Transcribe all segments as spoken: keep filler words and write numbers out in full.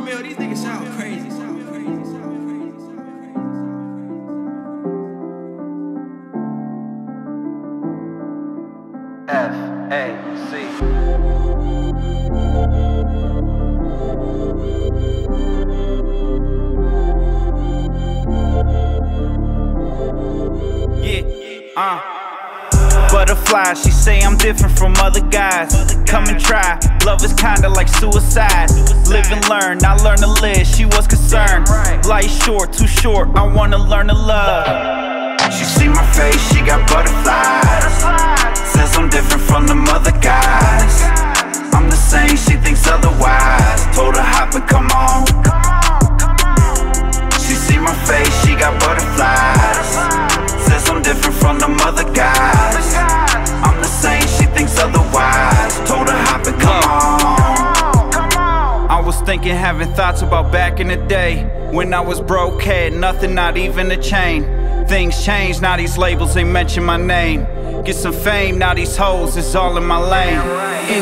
rumor mill, these niggas sound crazy. Sound crazy. Sound crazy. Sound crazy. F A C. Yeah. Uh. Butterfly, she say I'm different from other guys. Come and try, love is kinda like suicide. Live and learn, I learn to live, she was concerned. Life short, too short, I wanna learn to love. She see my face, she got butterflies. Says I'm different from them other guys. I'm the same, she thinks otherwise. Told her hop and come on. She see my face, she got butterflies. Says I'm different from them other guys. Thinking, having thoughts about back in the day when I was broke, had nothing, not even a chain. Things change, now these labels ain't mention my name. Get some fame, now these hoes is all in my lane.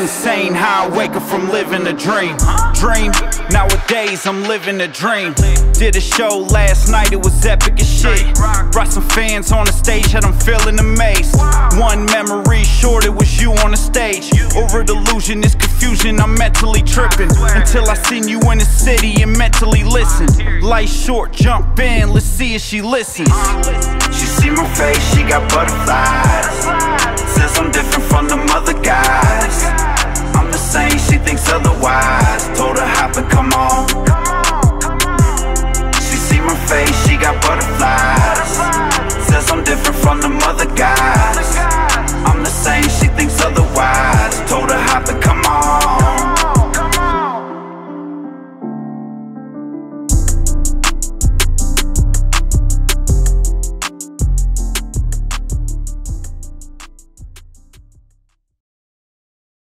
Insane how I wake up from living a dream. Dream, nowadays I'm living a dream. Did a show last night, it was epic as shit. Brought some fans on the stage, had them feeling amazed. One memory short, it was you on the stage. Over delusion, it's confusion, I'm mentally tripping. Until I seen you in the city and mentally listen. Life short, jump in, let's see if she listens. She see my face, she got butterflies. Says I'm different from them other guys. I'm the same, she thinks otherwise.